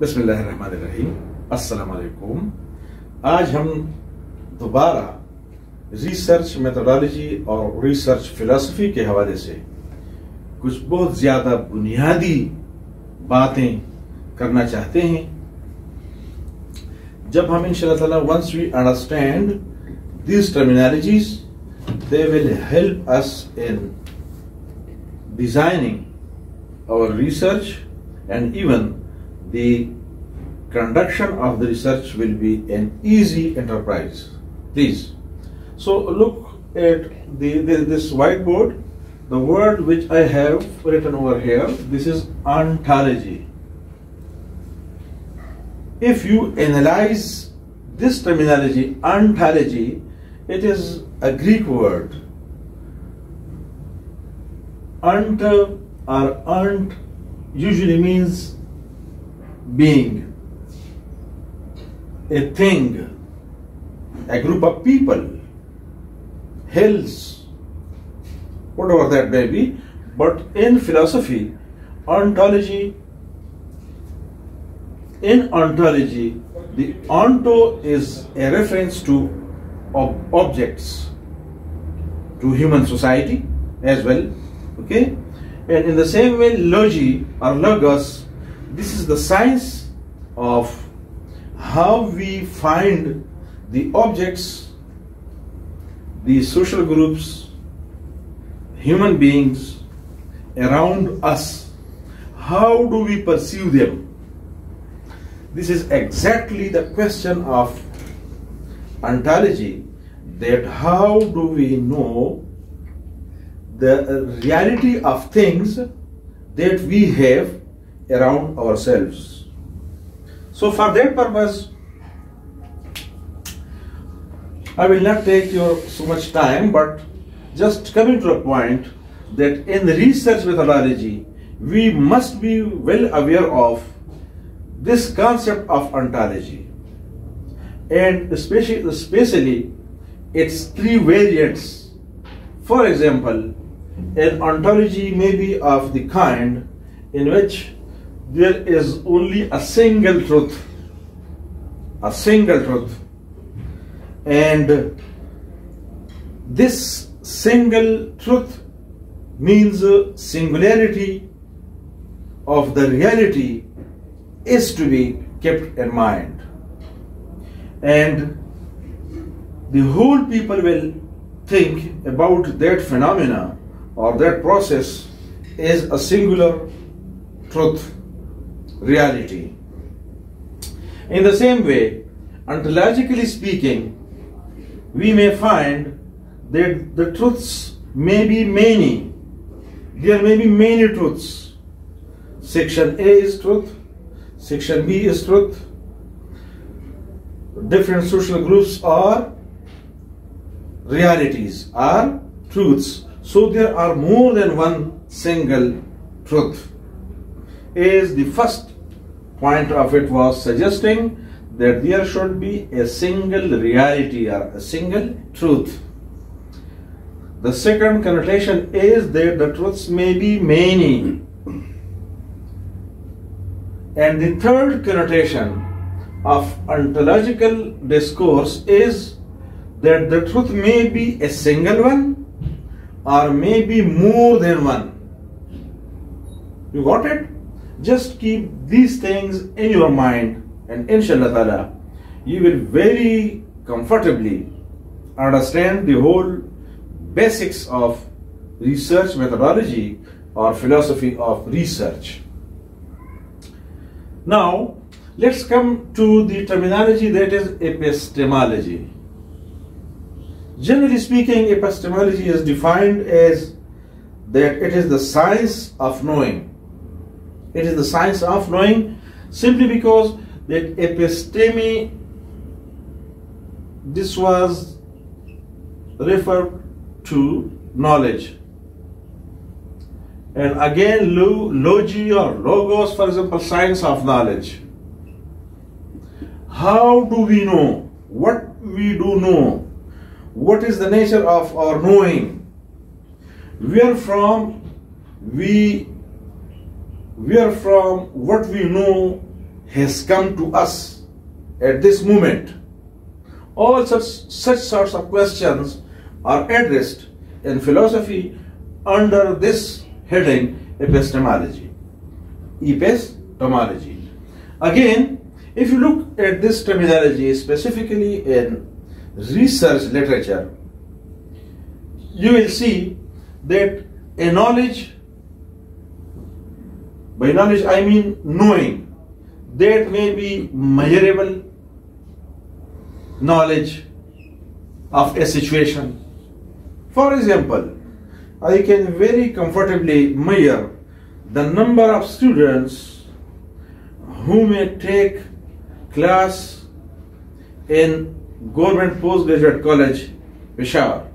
बिस्मिल्लाह ar-Rahman ar-Rahim, अस्सलामु अलैकुम। आज हम दोबारा रिसर्च मेथोडोलॉजी और रिसर्च फिलॉसफी के हवाले से कुछ बहुत ज़्यादा बुनियादी बातें करना चाहते हैं। जब हम इंशाअल्लाह ताला once we understand these terminologies they will help us in designing our research and even the conduction of the research will be an easy enterprise. So look at this whiteboard. The word which I have written over here, this is ontology. If you analyze this terminology, ontology, it is a Greek word. Onto or ont usually means being, a thing, a group of people, hills, whatever that may be. But in philosophy, ontology, the onto is a reference to objects, to human society as well. Okay. And in the same way, logy or logos, this is the science of how we find the objects, the social groups, human beings around us. How do we perceive them? This is exactly the question of ontology, that how do we know the reality of things that we have around ourselves. So for that purpose, I will not take your so much time, but just coming to a point that in the research methodology, we must be well aware of this concept of ontology, and especially its three variants. For example, an ontology may be of the kind in which there is only a single truth, and this single truth means singularity of the reality is to be kept in mind, and the whole people will think about that phenomena or that process is a singular truth, reality. In the same way, ontologically speaking, we may find that the truths may be many. There may be many truths. Section A is truth, section B is truth. Different social groups are realities, are truths. So there are more than one single truth. As the first point of it was suggesting that there should be a single reality or a single truth. The second connotation is that the truths may be many. And the third connotation of ontological discourse is that the truth may be a single one, or maybe more than one. You got it? Just keep these things in your mind, and inshallah ta'ala, you will very comfortably understand the whole basics of research methodology or philosophy of research. Now, let's come to the terminology that is epistemology. Generally speaking, epistemology is defined as that it is the science of knowing. It is the science of knowing simply because that episteme, this was referred to knowledge. And again, logy or logos, for example, science of knowledge. How do we know? What we do know? What is the nature of our knowing? Wherefrom what we know has come to us at this moment. All such sorts of questions are addressed in philosophy under this heading, epistemology. Epistemology. Again, if you look at this terminology specifically in research literature, you will see that a knowledge, by knowledge I mean knowing, that may be measurable knowledge of a situation. For example, I can very comfortably measure the number of students who may take class in Government Postgraduate College, Peshawar.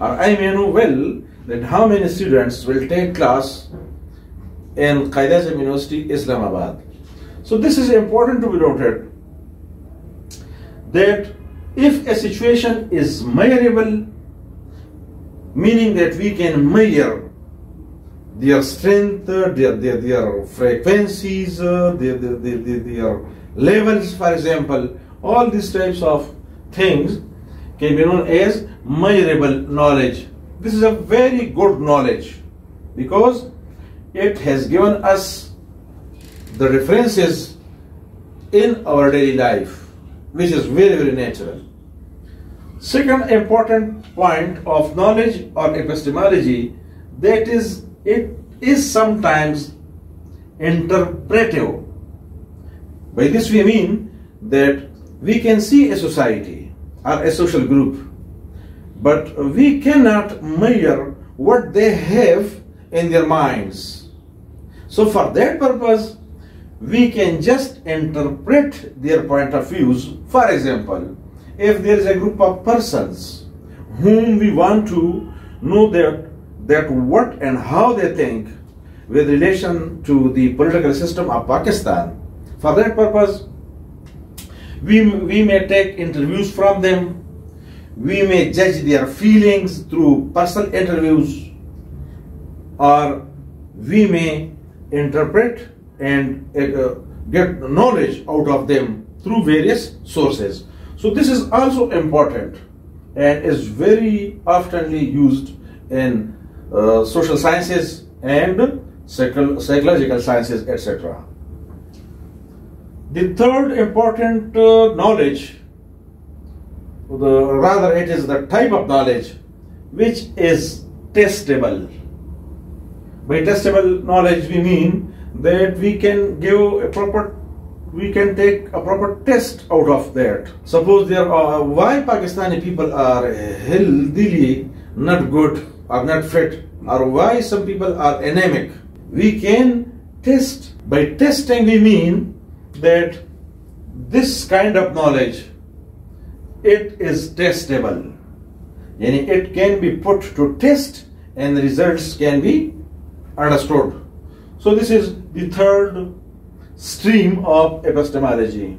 Or I may know well that how many students will take class in Quaid-e-Azam University Islamabad. So this is important to be noted, that if a situation is measurable, meaning that we can measure their strength, their frequencies, their levels, for example, all these types of things can be known as measurable knowledge. This is a very good knowledge because it has given us the references in our daily life, which is very, very natural. Second important point of knowledge or epistemology, that is, it is sometimes interpretive. By this we mean that we can see a society or a social group, but we cannot measure what they have in their minds. So for that purpose, we can just interpret their point of views. For example, if there is a group of persons whom we want to know that what and how they think with relation to the political system of Pakistan, for that purpose, we may take interviews from them, we may judge their feelings through personal interviews, or we may interpret and get knowledge out of them through various sources. So this is also important and is very oftenly used in social sciences and psychological sciences, etc. The third important knowledge, rather it is the type of knowledge which is testable. By testable knowledge we mean that we can give a proper, we can take a proper test out of that. Suppose there are why Pakistani people are healthily not good or not fit, or why some people are anemic. We can test. By testing we mean that this kind of knowledge, it is testable. Yani it can be put to test and the results can be understood. So this is the third stream of epistemology.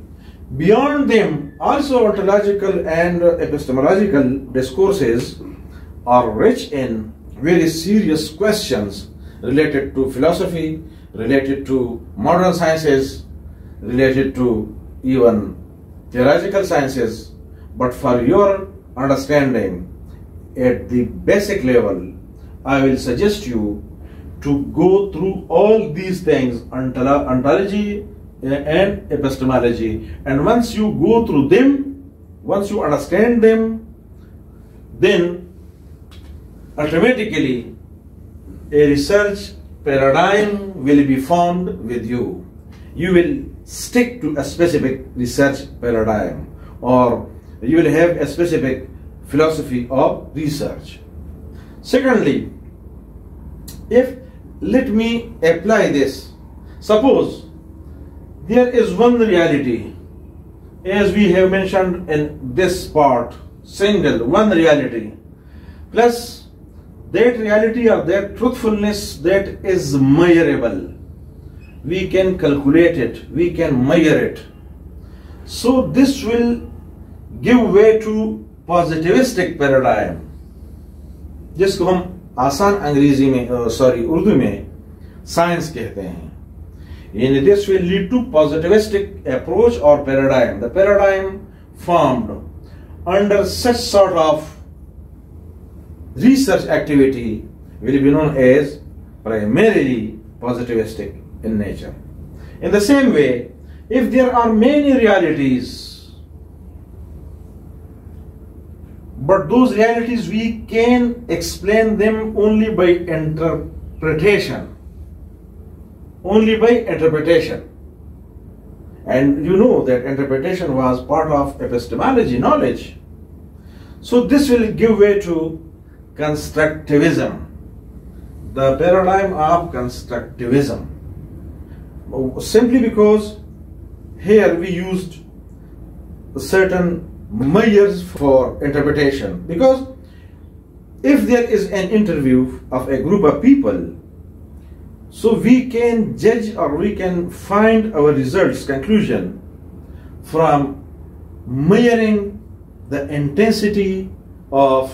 Beyond them, also ontological and epistemological discourses are rich in very serious questions related to philosophy, related to modern sciences, related to even theological sciences. But for your understanding, at the basic level, I will suggest you to go through all these things, ontology and epistemology, and once you go through them, once you understand them, then automatically a research paradigm will be formed with you. You will stick to a specific research paradigm, or you will have a specific philosophy of research. Secondly, let me apply this. Suppose there is one reality, as we have mentioned in this part, single one reality, plus that reality or that truthfulness that is measurable. We can calculate it, we can measure it. So this will give way to positivistic paradigm, जिसको हम आसान अंग्रेजी में, sorry Urdu में science कहते हैं. In this will lead to positivistic approach or paradigm. The paradigm formed under such sort of research activity will be known as primarily positivistic in nature. In the same way, if there are many realities, but those realities we can explain them only by interpretation. And you know that interpretation was part of epistemology knowledge. So this will give way to constructivism, the paradigm of constructivism, simply because here we used certain measures for interpretation. Because if there is an interview of a group of people, so we can judge or we can find our results, conclusion, from measuring the intensity of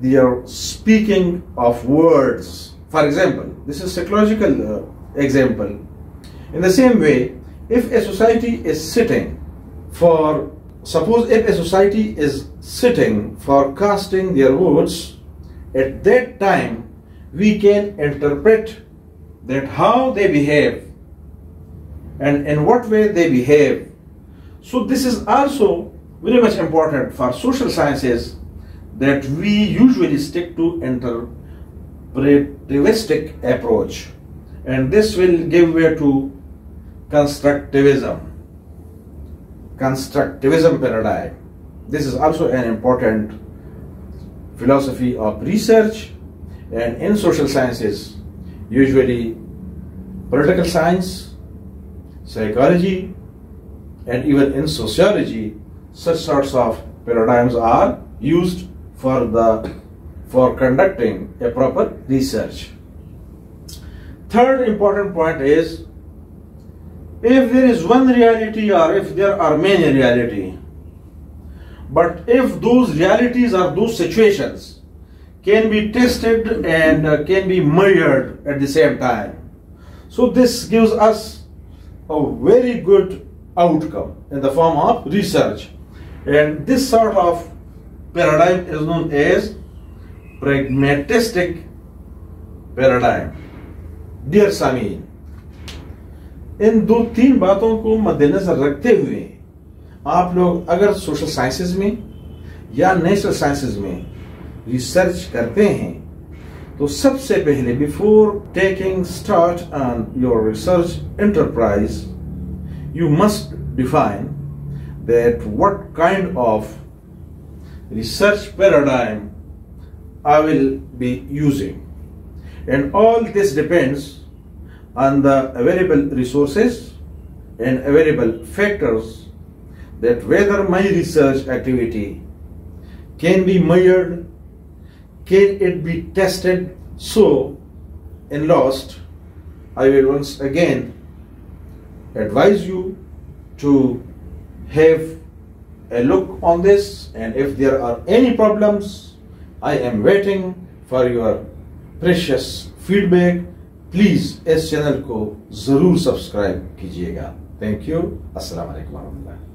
their speaking of words. For example, this is psychological example. In the same way, if a society is sitting for, suppose if a society is sitting for casting their votes, at that time we can interpret that how they behave and in what way they behave. So this is also very much important for social sciences, that we usually stick to interpretivistic approach, and this will give way to constructivism, paradigm. This is also an important philosophy of research, and in social sciences, usually political science, psychology, and even in sociology, such sorts of paradigms are used for conducting a proper research. Third important point is, if there is one reality or if there are many realities, but if those realities or those situations can be tested and can be measured at the same time, so this gives us a very good outcome in the form of research. And this sort of paradigm is known as pragmatistic paradigm. Dear Sameen, इन दो तीन बातों को मद्देनजर रखते हुए आप लोग अगर सोशल साइंसेज में या नेचुरल साइंसेज में रिसर्च करते हैं, तो सबसे पहले before taking start on your research enterprise, you must define that what kind of research paradigm I will be using, and all this depends on the available resources and available factors, that whether my research activity can be measured, can it be tested. So in last, I will once again advise you to have a look on this, and if there are any problems, I am waiting for your precious feedback. Please इस channel को जरूर subscribe कीजिएगा. Thank you. Assalamu alaikum wa rahmatullahi wa barakatuh.